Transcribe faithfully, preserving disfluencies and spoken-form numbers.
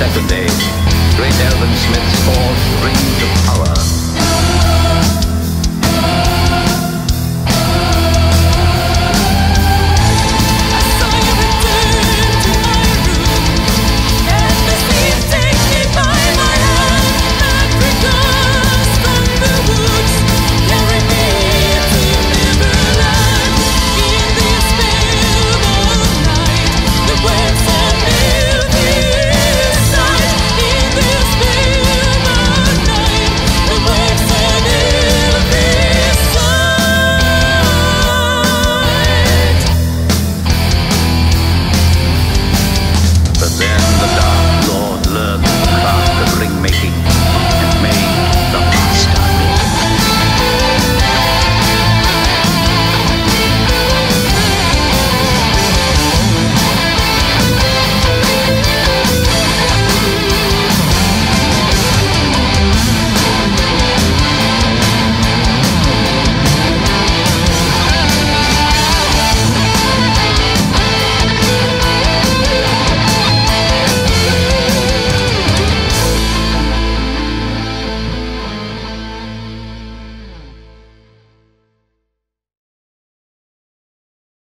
seven days. Great Elvin Smith's Ford Ring of